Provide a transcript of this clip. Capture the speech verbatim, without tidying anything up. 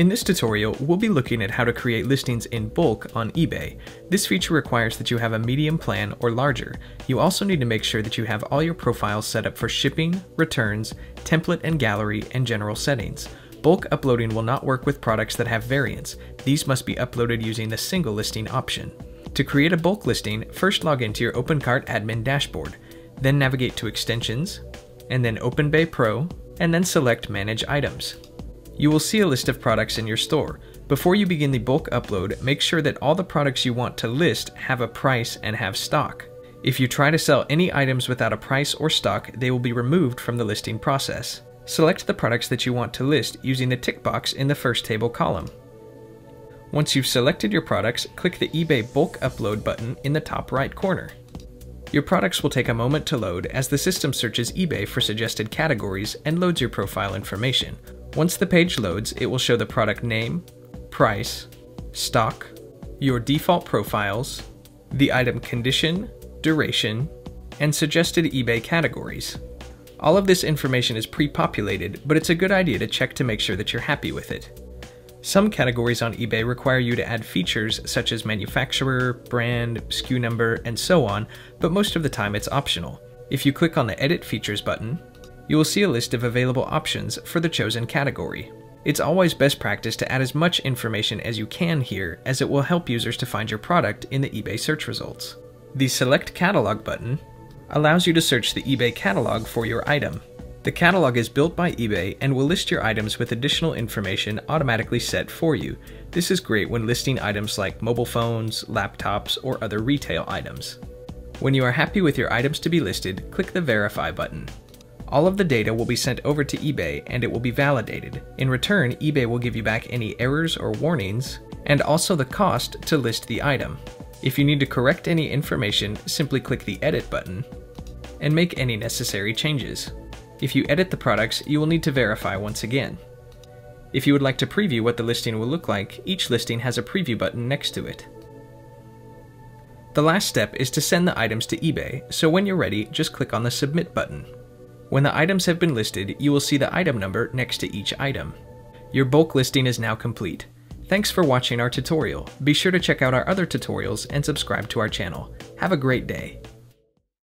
In this tutorial, we'll be looking at how to create listings in bulk on eBay. This feature requires that you have a medium plan or larger. You also need to make sure that you have all your profiles set up for shipping, returns, template and gallery, and general settings. Bulk uploading will not work with products that have variants. These must be uploaded using the single listing option. To create a bulk listing, first log into your OpenCart admin dashboard, then navigate to Extensions, and then OpenBay Pro, and then select Manage Items. You will see a list of products in your store. Before you begin the bulk upload, make sure that all the products you want to list have a price and have stock. If you try to sell any items without a price or stock, they will be removed from the listing process. Select the products that you want to list using the tick box in the first table column. Once you've selected your products, click the eBay Bulk Upload button in the top right corner. Your products will take a moment to load as the system searches eBay for suggested categories and loads your profile information. Once the page loads, it will show the product name, price, stock, your default profiles, the item condition, duration, and suggested eBay categories. All of this information is pre-populated, but it's a good idea to check to make sure that you're happy with it. Some categories on eBay require you to add features such as manufacturer, brand, S K U number, and so on, but most of the time it's optional. If you click on the Edit Features button, you will see a list of available options for the chosen category. It's always best practice to add as much information as you can here, as it will help users to find your product in the eBay search results. The Select Catalog button allows you to search the eBay catalog for your item. The catalog is built by eBay and will list your items with additional information automatically set for you. This is great when listing items like mobile phones, laptops, or other retail items. When you are happy with your items to be listed, click the Verify button. All of the data will be sent over to eBay and it will be validated. In return, eBay will give you back any errors or warnings, and also the cost to list the item. If you need to correct any information, simply click the Edit button and make any necessary changes. If you edit the products, you will need to verify once again. If you would like to preview what the listing will look like, each listing has a preview button next to it. The last step is to send the items to eBay, so when you're ready, just click on the Submit button. When the items have been listed, you will see the item number next to each item. Your bulk listing is now complete. Thanks for watching our tutorial. Be sure to check out our other tutorials and subscribe to our channel. Have a great day.